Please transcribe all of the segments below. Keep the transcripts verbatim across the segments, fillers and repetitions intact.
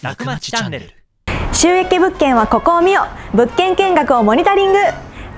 楽町チャンネル。収益物件はここを見よ。物件見学をモニタリング。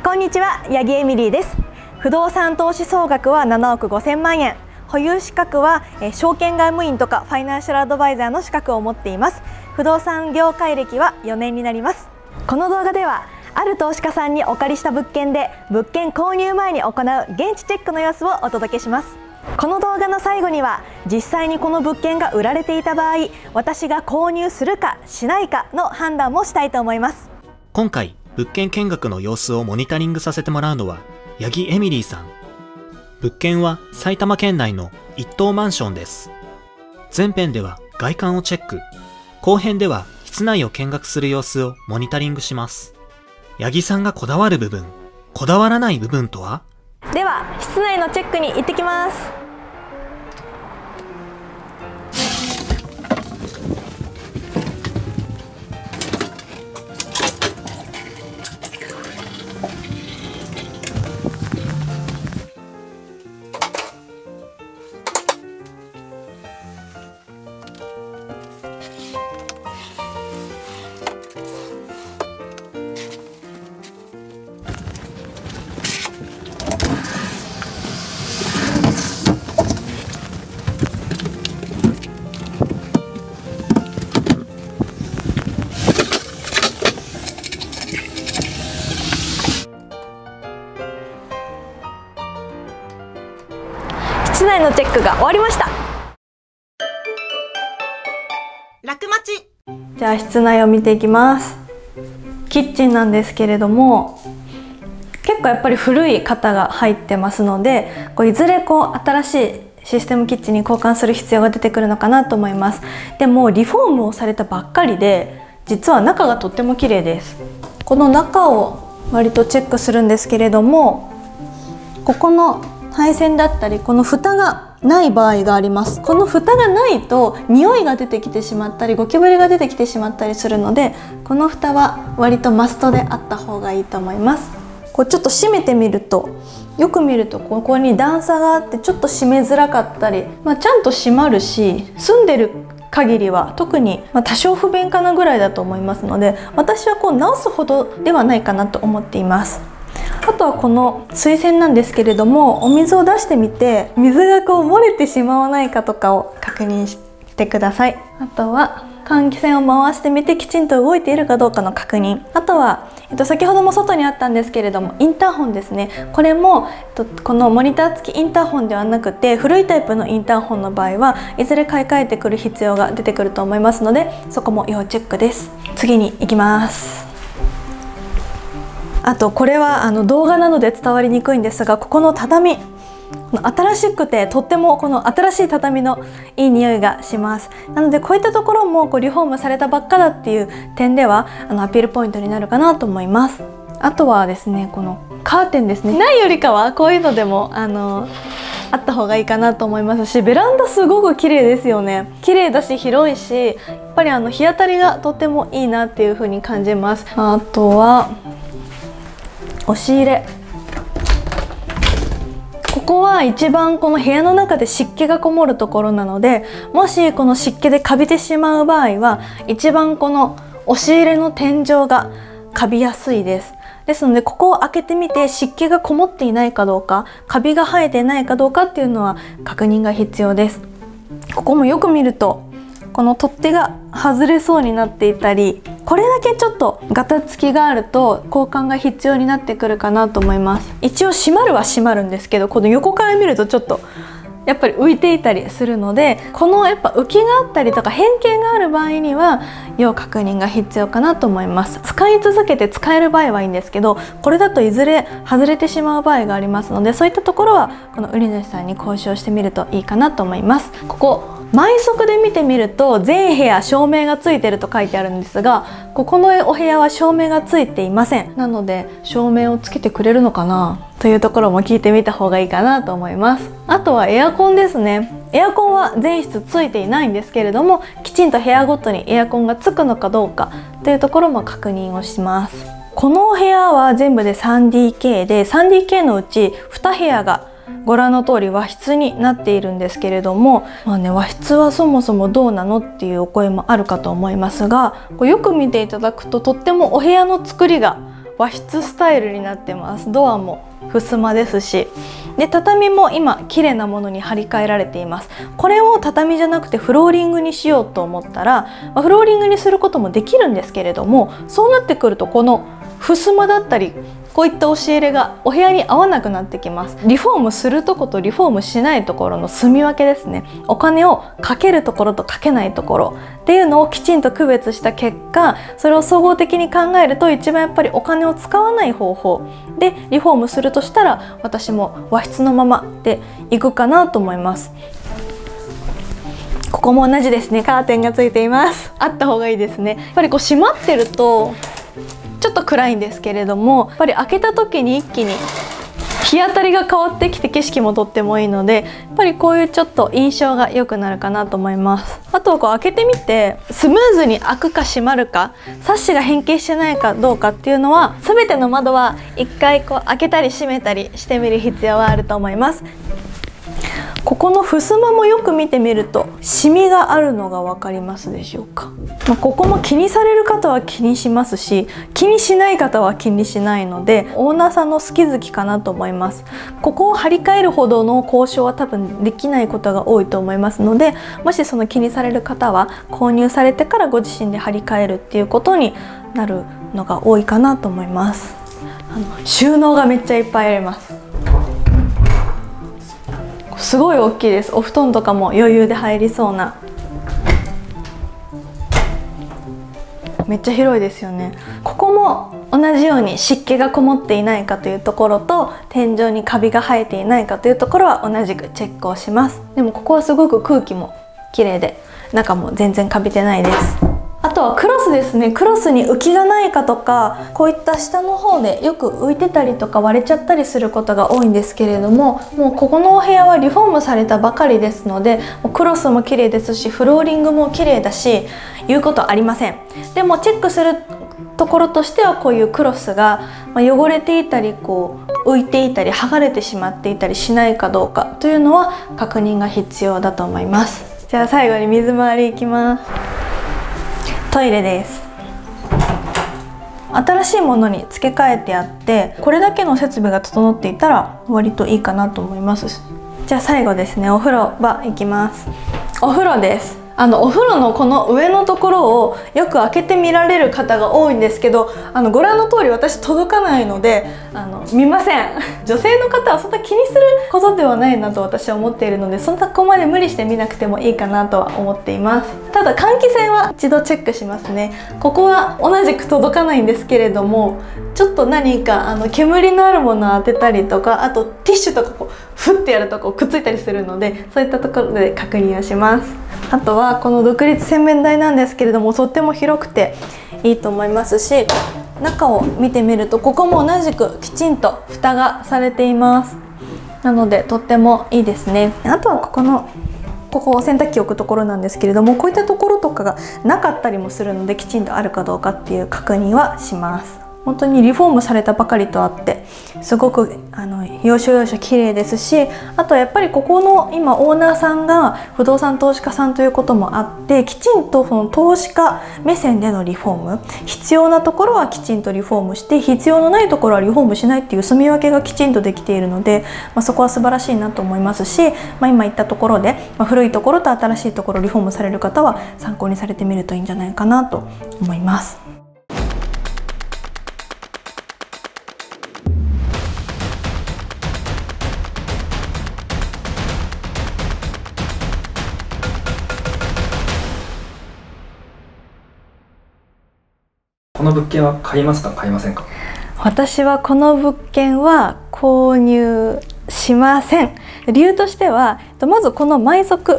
こんにちは、八木エミリーです。不動産投資総額はななおくごせんまんえん。保有資格は証券外務員とかファイナンシャルアドバイザーの資格を持っています。不動産業界歴はよねんになります。この動画ではある投資家さんにお借りした物件で物件購入前に行う現地チェックの様子をお届けします。この動画の最後には実際にこの物件が売られていた場合、私が購入するかしないかの判断もしたいと思います。今回物件見学の様子をモニタリングさせてもらうのは八木エミリーさん。物件は埼玉県内の一棟マンションです。前編では外観をチェック、後編では室内を見学する様子をモニタリングします。八木さんがこだわる部分、こだわらない部分とは？では室内のチェックに行ってきます。室内のチェックが終わりました。楽町。じゃあ室内を見ていきます。キッチンなんですけれども、結構やっぱり古い型が入ってますので、こういずれこう新しいシステムキッチンに交換する必要が出てくるのかなと思います。でもリフォームをされたばっかりで、実は中がとっても綺麗です。この中を割とチェックするんですけれども、ここの配線だったり、この蓋がない場合があります。この蓋がないと匂いが出てきてしまったり、ゴキブリが出てきてしまったりするので、この蓋は割とマストであった方がいいと思います。こうちょっと閉めてみると、よく見るとここに段差があってちょっと閉めづらかったり、まあ、ちゃんと閉まるし、住んでる限りは特に多少不便かなぐらいだと思いますので、私はこう直すほどではないかなと思っています。あとはこの水栓なんですけれども、お水を出してみて水がこう漏れてしまわないかとかを確認してください。あとは換気扇を回してみてきちんと動いているかどうかの確認。あとは、えっと、先ほども外にあったんですけれども、インターホンですね。これも、えっと、このモニター付きインターホンではなくて、古いタイプのインターホンの場合はいずれ買い替えてくる必要が出てくると思いますので、そこも要チェックです。次に行きます。あとこれはあの動画なので伝わりにくいんですが、ここの畳、新しくてとってもこの新しい畳のいい匂いがします。なのでこういったところもこうリフォームされたばっかだっていう点ではあのアピールポイントになるかなと思います。あとはですね、このカーテンですね。ないよりかはこういうのでもあのあった方がいいかなと思いますし、ベランダすごく綺麗ですよね。綺麗だし広いし、やっぱりあの日当たりがとってもいいなっていう風に感じます。あとは押し入れ。ここは一番この部屋の中で湿気がこもるところなので、もしこの湿気でカビてしまう場合は一番この押し入れの天井がカビやすいです。ですのでここを開けてみて湿気がこもっていないかどうか、カビが生えていないかどうかっていうのは確認が必要です。ここもよく見るとこの取っ手が外れそうになっていたり、これだけちょっとガタつきがあると交換が必要になってくるかなと思います。一応閉まるは閉まるんですけど、この横から見るとちょっとやっぱり浮いていたりするので、このやっぱ浮きがあったりとか変形がある場合には要確認が必要かなと思います。使い続けて使える場合はいいんですけど、これだといずれ外れてしまう場合がありますので、そういったところはこの売り主さんに交渉してみるといいかなと思います。ここ毎足で見てみると全部屋照明がついてると書いてあるんですが、ここのお部屋は照明がついていません。なので照明をつけてくれるのかなというところも聞いてみた方がいいかなと思います。あとはエアコンですね。エアコンは全室ついていないんですけれども、きちんと部屋ごとにエアコンがつくのかどうかというところも確認をします。このお部屋は全部で スリーディーケー で スリーディーケー のうちに部屋がご覧の通り和室になっているんですけれども、まあね、和室はそもそもどうなのっていうお声もあるかと思いますが、よく見ていただくととってもお部屋の作りが和室スタイルになってます。ドアも襖ですし、で畳も今綺麗なものに張り替えられています。これを畳じゃなくてフローリングにしようと思ったら、まあ、フローリングにすることもできるんですけれども、そうなってくるとこの襖だったりこういった押し入れがお部屋に合わなくなってきます。リフォームするとことリフォームしないところの住み分けですね。お金をかけるところとかけないところっていうのをきちんと区別した結果、それを総合的に考えると一番やっぱりお金を使わない方法でリフォームするとしたら、私も和室のままでいくかなと思います。ここも同じですね。カーテンがついています。あった方がいいですね。やっぱりこう閉まってるとちょっと暗いんですけれども、やっぱり開けた時に一気に日当たりが変わってきて景色もとってもいいので、やっぱりこういうちょっと印象が良くなるかなと思います。あとはこう開けてみてスムーズに開くか閉まるか、サッシが変形してないかどうかっていうのは、全ての窓は一回こう開けたり閉めたりしてみる必要はあると思います。ここの襖もよく見てみるとシミがあるのが分かりますでしょうか。まあ、ここも気にされる方は気にしますし、気にしない方は気にしないので、オーナーさんの好き好きかなと思います。ここを張り替えるほどの交渉は多分できないことが多いと思いますので、もしその気にされる方は購入されてからご自身で張り替えるっていうことになるのが多いかなと思います。あの収納がめっちゃいっぱいあります。すごい大きいです。お布団とかも余裕で入りそうな、めっちゃ広いですよね。ここも同じように湿気がこもっていないかというところと、天井にカビが生えていないかというところは同じくチェックをします。でもここはすごく空気も綺麗で中も全然カビてないです。あとはクロスですね。クロスに浮きがないかとか、こういった下の方でよく浮いてたりとか割れちゃったりすることが多いんですけれども、もうここのお部屋はリフォームされたばかりですので、クロスも綺麗ですしフローリングも綺麗だし、言うことありません。でもチェックするところとしては、こういうクロスが汚れていたりこう浮いていたり剥がれてしまっていたりしないかどうかというのは確認が必要だと思います。じゃあ最後に水回りいきます。トイレです。新しいものに付け替えてあって、これだけの設備が整っていたら割といいかなと思います。じゃあ最後ですね、お風呂場いきます。お風呂です。あのお風呂のこの上のところをよく開けてみられる方が多いんですけど、あのご覧の通り私届かないので、あの見ません。女性の方はそんな気にすることではないなと私は思っているので、そんなここまで無理して見なくてもいいかなとは思っています。ただ換気扇は一度チェックしますね。ここは同じく届かないんですけれども、ちょっと何かあの煙のあるものを当てたりとか、あとティッシュとかこうフッてやるとこうくっついたりするので、そういったところで確認をします。あとはこの独立洗面台なんですけれども、とっても広くていいと思いますし、中を見てみるとここも同じくきちんと蓋がされています。なのでとってもいいですね。あとはここのここ洗濯機置くところなんですけれども、こういったところとかがなかったりもするので、きちんとあるかどうかっていう確認はします。本当にリフォームされたばかりとあってすごくあの要所要所綺麗ですし、あとやっぱりここの今オーナーさんが不動産投資家さんということもあって、きちんとその投資家目線でのリフォーム、必要なところはきちんとリフォームして、必要のないところはリフォームしないっていう住み分けがきちんとできているので、まあ、そこは素晴らしいなと思いますし、まあ、今言ったところで、まあ、古いところと新しいところリフォームされる方は参考にされてみるといいんじゃないかなと思います。この物件は買いますか買いませんか？私はこの物件は購入しません。理由としては、まずこの毎足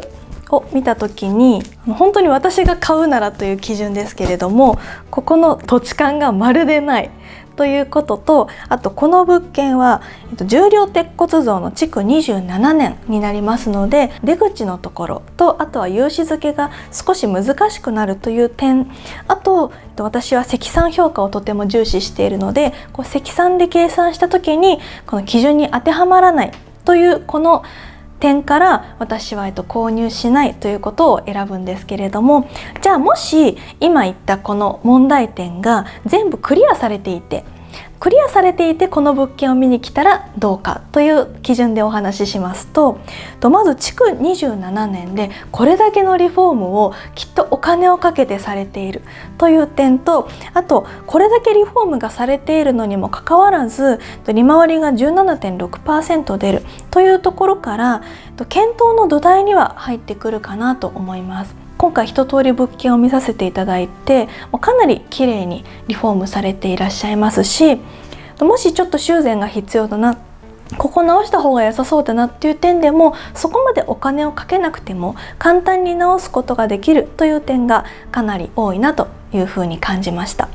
を見た時に、本当に私が買うならという基準ですけれども、ここの土地勘がまるでないということと、あとこの物件は重量鉄骨造の築にじゅうななねんになりますので、出口のところと、あとは融資付けが少し難しくなるという点、あと私は積算評価をとても重視しているので、こう積算で計算した時にこの基準に当てはまらないというこの点から私はえっと購入しないということを選ぶんですけれども、じゃあもし今言ったこの問題点が全部クリアされていてクリアされていてこの物件を見に来たらどうかという基準でお話ししますと、まず築にじゅうななねんでこれだけのリフォームをきっとお金をかけてされているという点と、あとこれだけリフォームがされているのにもかかわらず利回りが じゅうななてんろくパーセント 出るというところから検討の土台には入ってくるかなと思います。今回一通り物件を見させていただいて、かなり綺麗にリフォームされていらっしゃいますし、もしちょっと修繕が必要だな、ここ直した方が良さそうだなっていう点でもそこまでお金をかけなくても簡単に直すことができるという点がかなり多いなというふうに感じました。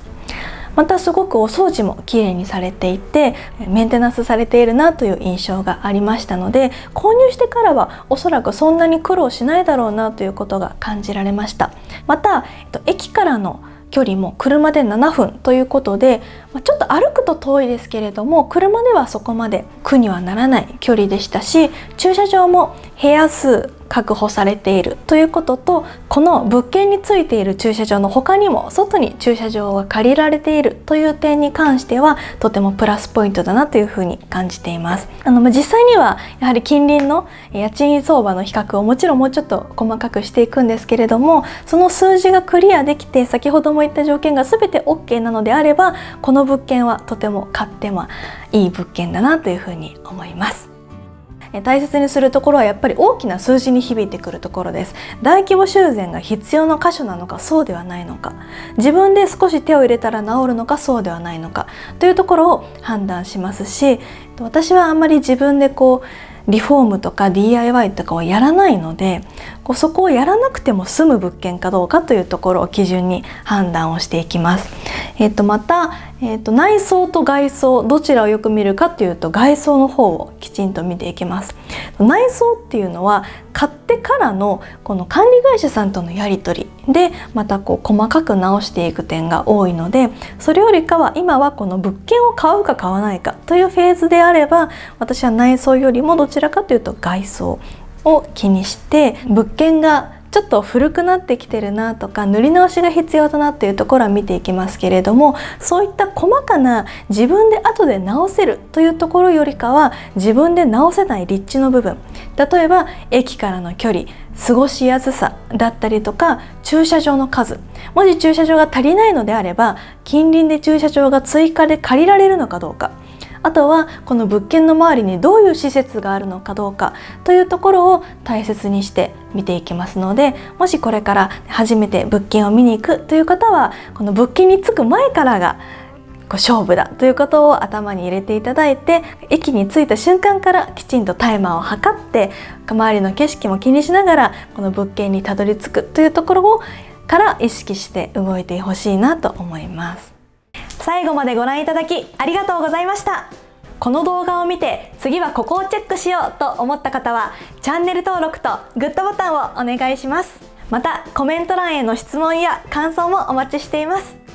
またすごくお掃除もきれいにされていてメンテナンスされているなという印象がありましたので、購入してからはおそらくそんなに苦労しないだろうなということが感じられました。また駅からの距離も車でななふんということで、ちょっと歩くと遠いですけれども車ではそこまで苦にはならない距離でしたし、駐車場も部屋数確保されているということと、この物件についている駐車場の他にも外に駐車場が借りられているという点に関してはとてもプラスポイントだなというふうに感じています。あの実際にはやはり近隣の家賃相場の比較をもちろんもうちょっと細かくしていくんですけれども、その数字がクリアできて先ほども言った条件が全て オーケー なのであれば、この物件はとても買ってもいい物件だなというふうに思います。大切にするところはやっぱり大きな数字に響いてくるところです。大規模修繕が必要な箇所なのかそうではないのか、自分で少し手を入れたら治るのかそうではないのかというところを判断しますし、私はあんまり自分でこうリフォームとか ディーアイワイ とかをやらないので、こうそこをやらなくても済む物件かどうかというところを基準に判断をしていきます。えっとまた、えっと内装と外装どちらをよく見るかというと、外装の方をきちんと見ていきます。内装っていうのは買ってからのこの管理会社さんとのやり取りでまたこう細かく直していく点が多いので、それよりかは今はこの物件を買うか買わないかというフェーズであれば、私は内装よりもどちらかというと外装を気にして、物件がちょっと古くなってきてるなとか塗り直しが必要だなっていうところは見ていきますけれども、そういった細かな自分で後で直せるというところよりかは自分で直せない立地の部分、例えば駅からの距離、過ごしやすさだったりとか駐車場の数、もし駐車場が足りないのであれば近隣で駐車場が追加で借りられるのかどうか、あとはこの物件の周りにどういう施設があるのかどうかというところを大切にして見ていきますので、もしこれから初めて物件を見に行くという方はこの物件に着く前からが勝負だということを頭に入れていただいて、駅に着いた瞬間からきちんとタイマーを測って周りの景色も気にしながらこの物件にたどり着くというところから意識して動いてほしいなと思います。最後までご覧いただきありがとうございました。この動画を見て次はここをチェックしようと思った方はチャンネル登録とグッドボタンをお願いします。またコメント欄への質問や感想もお待ちしています。